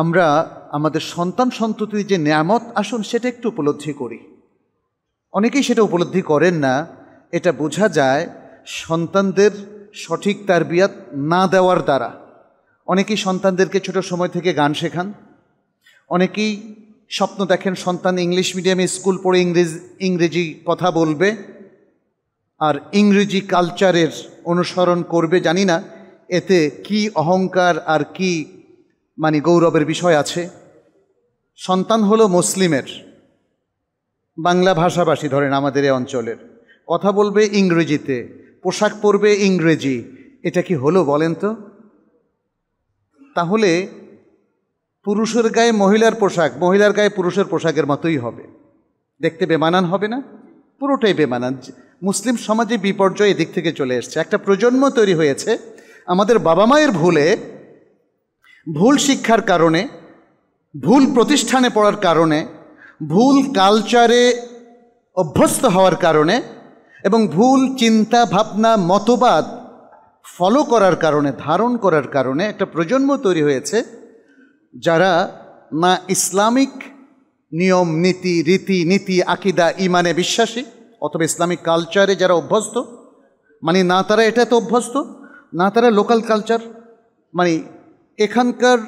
আমরা আমাদের সন্তান সন্ততির যে নিয়ামত আসুন সেটা একটু উপলব্ধি করি। অনেকেই সেটা উপলব্ধি করেন না। এটা বোঝা যায় সন্তানদের সঠিক তারবিয়াত না দেওয়ার দ্বারা। অনেকেই সন্তানদেরকে ছোট সময় থেকে গান শেখান, অনেকেই স্বপ্ন দেখেন সন্তান ইংলিশ মিডিয়ামে স্কুল পড়ে ইংরেজি কথা বলবে আর ইংরেজি কালচারের অনুসরণ করবে। জানি না এতে কি অহংকার আর কি মানে গৌরবের বিষয় আছে। সন্তান হলো মুসলিমের, বাংলা ভাষাভাষী ধরেন আমাদের এই অঞ্চলের, কথা বলবে ইংরেজিতে, পোশাক পরবে ইংরেজি, এটা কি হলো বলেন তো? তাহলে পুরুষের গায়ে মহিলার পোশাক, মহিলার গায়ে পুরুষের পোশাকের মতোই হবে, দেখতে বেমানান হবে না? পুরোটাই বেমানান। মুসলিম সমাজে বিপর্যয় এদিক থেকে চলে এসছে। একটা প্রজন্ম তৈরি হয়েছে আমাদের বাবা মায়ের ভুলে, ভুল শিক্ষার কারণে, ভুল প্রতিষ্ঠানে পড়ার কারণে, ভুল কালচারে অভ্যস্ত হওয়ার কারণে এবং ভুল চিন্তা ভাবনা মতবাদ ফলো করার কারণে, ধারণ করার কারণে একটা প্রজন্ম তৈরি হয়েছে যারা না ইসলামিক নিয়ম নীতি রীতিনীতি আকিদা ইমানে বিশ্বাসী অথবা ইসলামিক কালচারে যারা অভ্যস্ত, মানে না তারা এটাতে অভ্যস্ত, না তারা লোকাল কালচার, মানে এখানকার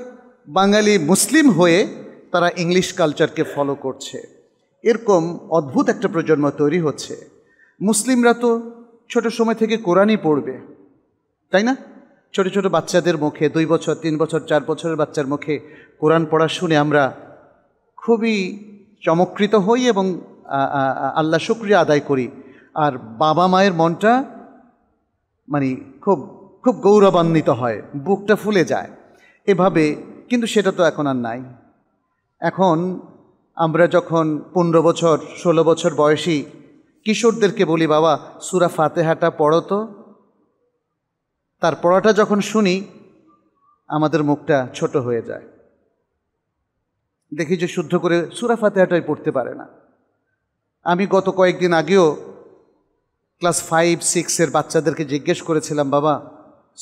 বাঙালি মুসলিম হয়ে তারা ইংলিশ কালচারকে ফলো করছে। এরকম অদ্ভুত একটা প্রজন্ম তৈরি হচ্ছে। মুসলিমরা তো ছোট সময় থেকে কোরআনই পড়বে, তাই না? ছোট ছোট বাচ্চাদের মুখে, 2 বছর 3 বছর 4 বছরের বাচ্চার মুখে কোরআন পড়া শুনে আমরা খুবই চমৎকৃত হই এবং আল্লাহ শুকরিয়া আদায় করি। আর বাবা মায়ের মনটা মানে খুব খুব গৌরবান্বিত হয়, বুকটা ফুলে যায় এভাবে। কিন্তু সেটা তো এখন আর নাই। এখন আমরা যখন 15 বছর 16 বছর বয়সী কিশোরদেরকে বলি বাবা সূরা ফাতিহাটা পড়ো তো, তার পড়াটা যখন শুনি আমাদের মুখটা ছোট হয়ে যায়। দেখি যে শুদ্ধ করে সূরা ফাতিহাটাই পড়তে পারে না। আমি গত কয়েকদিন আগেও ক্লাস 5-6-এর বাচ্চাদেরকে জিজ্ঞেস করেছিলাম বাবা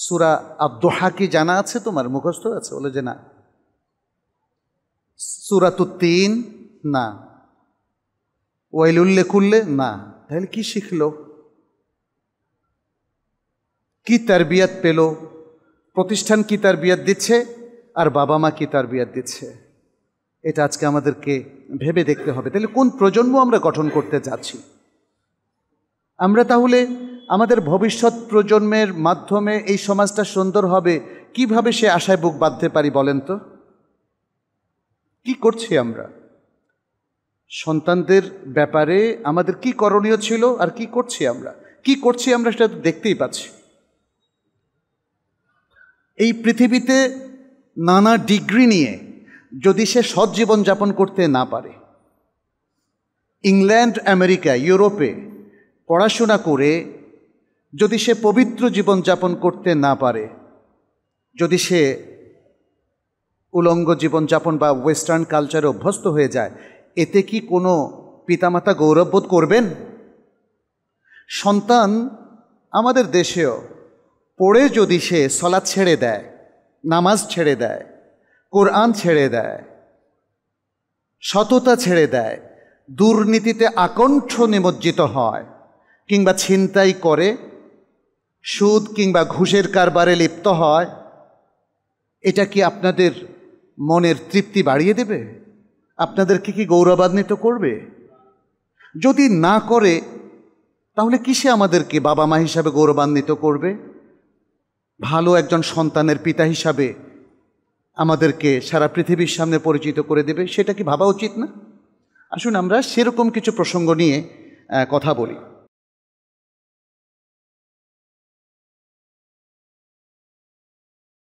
সূরা আদ-দোহা কি জানা আছে তোমার, মুখস্থ আছে? বলে যে না। সূরাতুত তিন না, ওয়াইলুল লিকুল্লি না। তাহলে কি শিখলো, কি তারবিয়াত পেল, প্রতিষ্ঠান কি তারবিয়াত দিচ্ছে আর বাবা মা কি তারবিয়াত দিচ্ছে, এটা আজকে আমাদেরকে ভেবে দেখতে হবে। তাহলে কোন প্রজন্ম আমরা গঠন করতে যাচ্ছি আমরা? তাহলে আমাদের ভবিষ্যৎ প্রজন্মের মাধ্যমে এই সমাজটা সুন্দর হবে কিভাবে সে আশায় বুক বাঁধতে পারি বলেন তো? কি করছি আমরা সন্তানদের ব্যাপারে? আমাদের কি করণীয় ছিল আর কি করছি আমরা? কি করছি আমরা সেটা তো দেখতেই পাচ্ছি। এই পৃথিবীতে নানা ডিগ্রি নিয়ে যদি সে সৎ জীবন যাপন করতে না পারে, ইংল্যান্ড আমেরিকা ইউরোপে পড়াশোনা করে যদি সে পবিত্র জীবন যাপন করতে না পারে, যদি সে উলঙ্গ জীবনযাপন বা ওয়েস্টার্ন কালচারে অভ্যস্ত হয়ে যায়, এতে কি কোনো পিতামাতা গৌরববোধ করবেন? সন্তান আমাদের দেশেও পড়ে যদি সে সলাত ছেড়ে দেয়, নামাজ ছেড়ে দেয়, কোরআন ছেড়ে দেয়, সততা ছেড়ে দেয়, দুর্নীতিতে আকণ্ঠ নিমজ্জিত হয় কিংবা ছিনতাই করে, সুদ কিংবা ঘুষের কারবারে লিপ্ত হয়, এটা কি আপনাদের মনের তৃপ্তি বাড়িয়ে দেবে? আপনাদেরকে কি গৌরবান্বিত করবে? যদি না করে তাহলে কিসে আমাদেরকে বাবা মা হিসাবে গৌরবান্বিত করবে? ভালো একজন সন্তানের পিতা হিসাবে আমাদেরকে সারা পৃথিবীর সামনে পরিচিত করে দেবে, সেটা কি ভাবা উচিত না? আসুন আমরা সেরকম কিছু প্রসঙ্গ নিয়ে কথা বলি।